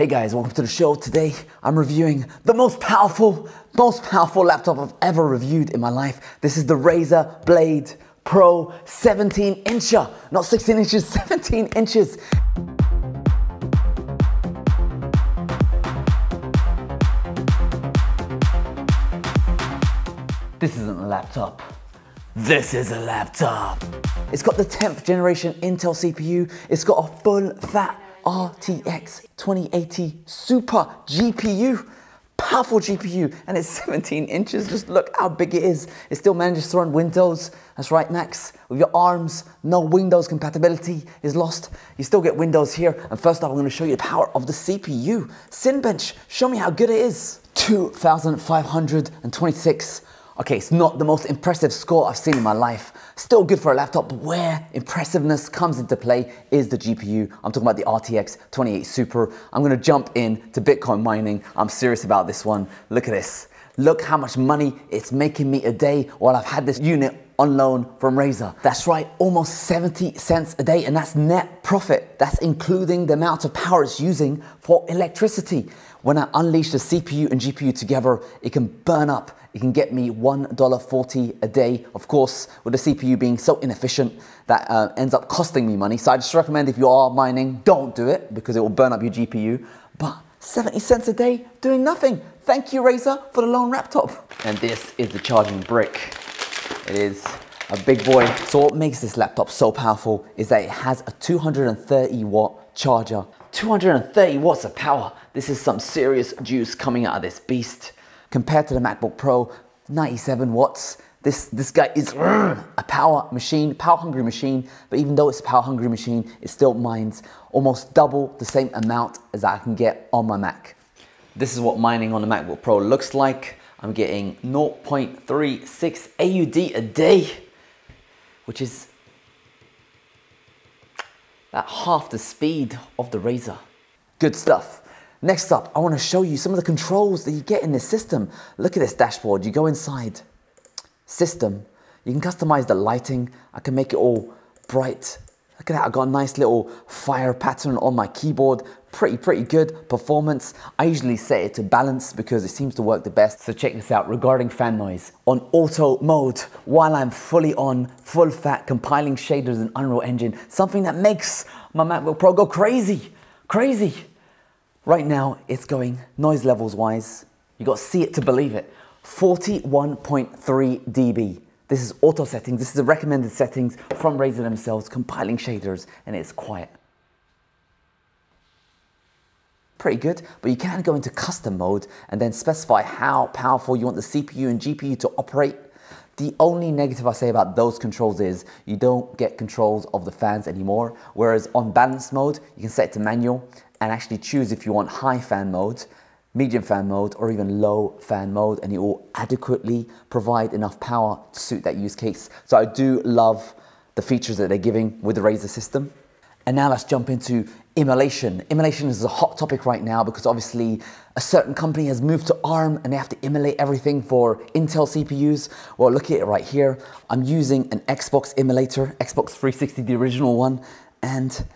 Hey guys, welcome to the show. Today I'm reviewing the most powerful laptop I've ever reviewed in my life. This is the Razer Blade Pro 17 incher, not 16 inches, 17 inches. This isn't a laptop. This is a laptop. It's got the 10th generation Intel CPU. It's got a full fat RTX 2080 Super GPU, powerful GPU, and it's 17 inches. Just look how big it is. It still manages to run Windows. That's right, Macs, with your ARMs, no Windows compatibility is lost. You still get Windows here. And first up, I'm gonna show you the power of the CPU. Cinebench, show me how good it is. 2,526. Okay, it's not the most impressive score I've seen in my life. Still good for a laptop, but where impressiveness comes into play is the GPU. I'm talking about the RTX 2080 Super. I'm gonna jump in to Bitcoin mining. I'm serious about this one. Look at this. Look how much money it's making me a day while I've had this unit on loan from Razer. That's right, almost 70 cents a day, and that's net profit. That's including the amount of power it's using for electricity. When I unleash the CPU and GPU together, it can burn up. It can get me $1.40 a day. Of course, with the CPU being so inefficient, that ends up costing me money. So I just recommend if you are mining, don't do it because it will burn up your GPU. But 70 cents a day doing nothing. Thank you, Razer, for the loan laptop. And this is the charging brick. It is a big boy. So what makes this laptop so powerful is that it has a 230 watt charger. 230 watts of power. This is some serious juice coming out of this beast. Compared to the MacBook Pro, 97 watts. This guy is a power machine, power hungry machine, but even though it's a power hungry machine, it still mines almost double the same amount as I can get on my Mac. This is what mining on the MacBook Pro looks like. I'm getting 0.36 AUD a day, which is at half the speed of the Razer. Good stuff. Next up, I wanna show you some of the controls that you get in this system. Look at this dashboard. You go inside, system. You can customize the lighting. I can make it all bright. Look at that, I've got a nice little fire pattern on my keyboard. Pretty good performance. I usually set it to balance because it seems to work the best. So check this out regarding fan noise. On auto mode, while I'm fully on, full fat, compiling shaders in Unreal Engine, something that makes my MacBook Pro go crazy, crazy. Right now, it's going noise levels wise. You got to see it to believe it. 41.3 dB. This is auto settings. This is the recommended settings from Razer themselves, compiling shaders, and it's quiet. Pretty good, but you can go into custom mode and then specify how powerful you want the CPU and GPU to operate. The only negative I say about those controls is you don't get controls of the fans anymore, whereas on balance mode, you can set it to manual and actually choose if you want high fan mode, medium fan mode, or even low fan mode, and it will adequately provide enough power to suit that use case. So I do love the features that they're giving with the Razer system. And now let's jump into immolation. Immolation is a hot topic right now because obviously a certain company has moved to ARM and they have to immolate everything for Intel CPUs. Well, look at it right here. I'm using an Xbox immolator, Xbox 360, the original one, and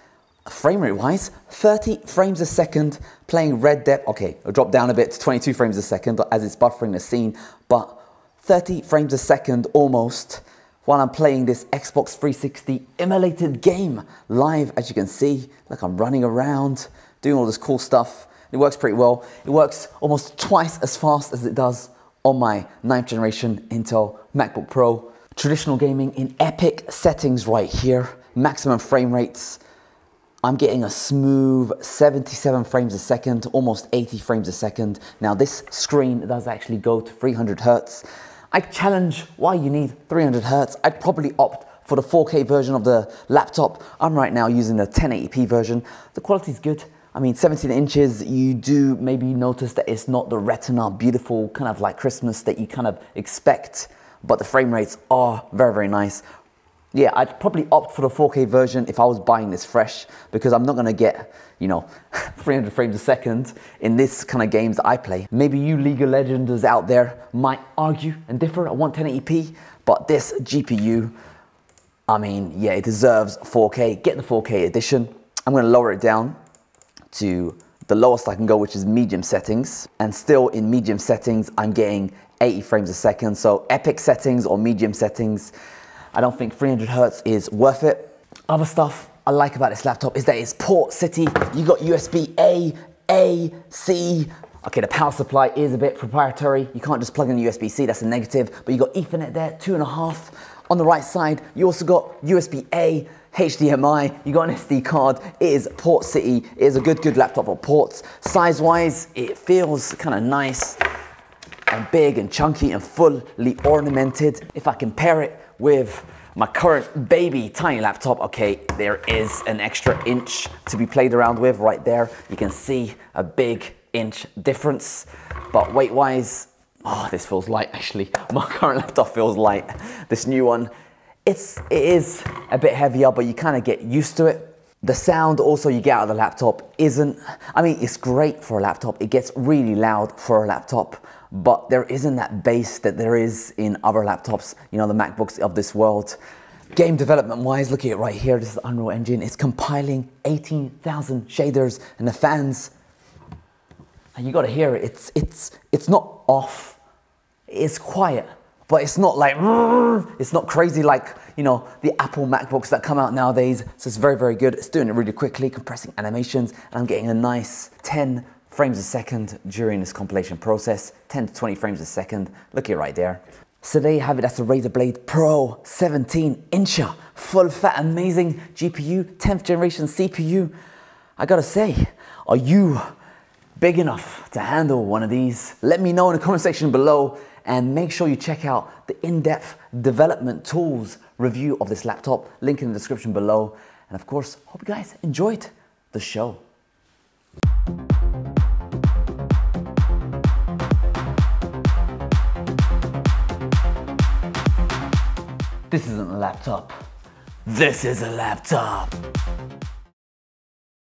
frame rate wise, 30 frames a second playing Red Dead. Okay, I'll drop down a bit to 22 frames a second as it's buffering the scene, but 30 frames a second almost while I'm playing this Xbox 360 immolated game live, as you can see. Like, I'm running around, doing all this cool stuff. It works pretty well. It works almost twice as fast as it does on my 9th generation Intel MacBook Pro. Traditional gaming in epic settings right here. Maximum frame rates. I'm getting a smooth 77 frames a second, almost 80 frames a second. Now this screen does actually go to 300 hertz. I challenge why you need 300 hertz. I'd probably opt for the 4K version of the laptop. I'm right now using the 1080p version. The quality's good. I mean, 17 inches, you do maybe notice that it's not the retina, beautiful, kind of like Christmas that you kind of expect, but the frame rates are very nice. Yeah, I'd probably opt for the 4K version if I was buying this fresh, because I'm not gonna get, you know, 300 frames a second in this kind of games that I play. Maybe you League of Legenders out there might argue and differ. I want 1080p, but this GPU, I mean, yeah, it deserves 4K. Get the 4K edition. I'm gonna lower it down to the lowest I can go, which is medium settings. And still in medium settings, I'm getting 80 frames a second. So epic settings or medium settings, I don't think 300 hertz is worth it. Other stuff I like about this laptop is that it's port city. You got USB-A, A, C. Okay, the power supply is a bit proprietary. You can't just plug in USB-C, that's a negative. But you got Ethernet there, 2.5. On the right side, you also got USB-A, HDMI, you got an SD card. It is port city. It is a good laptop for ports. Size-wise, it feels kind of nice and big and chunky and fully ornamented. If I compare it with my current baby tiny laptop, okay, there is an extra inch to be played around with right there. You can see a big inch difference, but weight wise, oh, this feels light actually. My current laptop feels light. This new one, it is a bit heavier, but you kind of get used to it. The sound also you get out of the laptop isn't, I mean, it's great for a laptop. It gets really loud for a laptop, but there isn't that bass that there is in other laptops, you know, the MacBooks of this world. Game development wise, look at it right here. This is Unreal Engine. It's compiling 18,000 shaders and the fans. And you gotta hear it, it's not off, it's quiet, but it's not like, it's not crazy like, you know, the Apple MacBooks that come out nowadays, so it's very good. It's doing it really quickly, compressing animations, and I'm getting a nice 10 frames a second during this compilation process, 10 to 20 frames a second, look at it right there. So there you have it, that's the Razer Blade Pro 17 incher, full fat, amazing GPU, 10th generation CPU. I gotta say, are you big enough to handle one of these? Let me know in the comment section below, and make sure you check out the in-depth development tools review of this laptop, link in the description below. And of course, hope you guys enjoyed the show. This isn't a laptop. This is a laptop.